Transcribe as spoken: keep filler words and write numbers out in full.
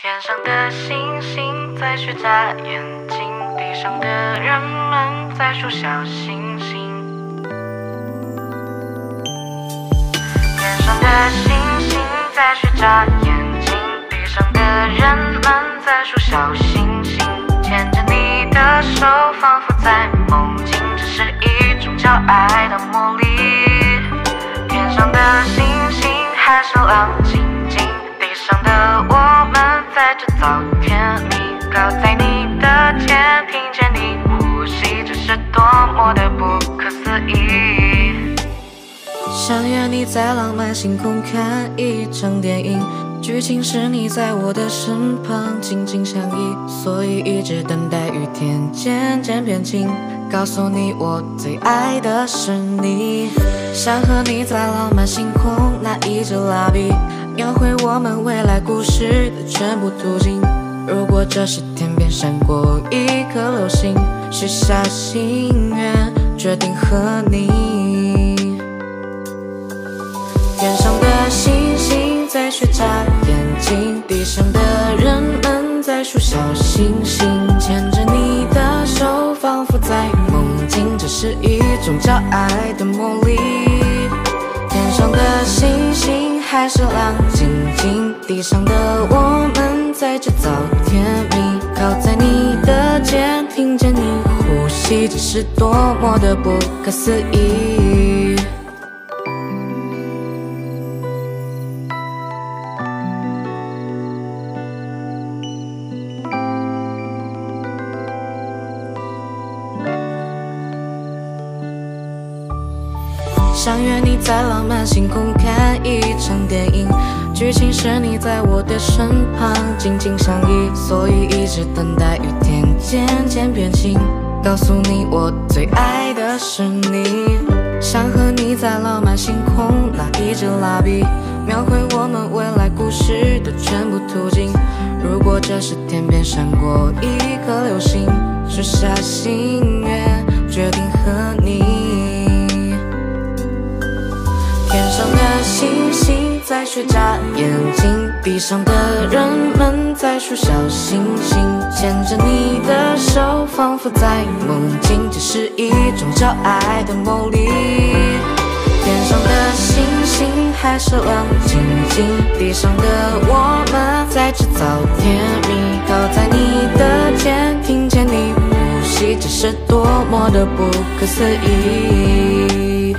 天上的星星在许大眼睛，地上的人们在数小星星。天上的星星在许大眼睛，地上的人们在数小星星。牵着你的手，仿佛在梦境，这是一种叫爱的魔力。天上的星星还是亮晶晶，地上的我们。 在制造甜蜜，靠在你的肩，听见你呼吸，这是多么的不可思议。想约你在浪漫星空看一场电影，剧情是你在我的身旁紧紧相依，所以一直等待雨天渐渐变晴，告诉你我最爱的是你。想和你在浪漫星空拿一支蜡笔。 描绘我们未来故事的全部途径。如果这时天边闪过一颗流星，许下心愿，决定和你。天上的星星在许眨眼睛，地上的人们在数小星星。牵着你的手，仿佛在梦境，这是一种叫爱的魔力。天上的星星。 还是亮晶晶，地上的我们在制造甜蜜，靠在你的肩，听见你呼吸，这是多么的不可思议。想约你在浪漫星空看一场电影，剧情是你在我的身旁紧紧相依，所以一直等待雨天渐渐变晴，告诉你我最爱的是你。想和你在浪漫星空拿一支蜡笔，描绘我们未来故事的全部途径。如果这时天边闪过一颗流星，许下心愿，决定和你。 天上的星星在许眨眼睛，地上的人们在数小星星。牵着你的手，仿佛在梦境，这是一种叫爱的魔力。天上的星星还是亮晶晶，地上的我们在制造甜蜜，靠在你的肩，听见你呼吸，这是多么的不可思议。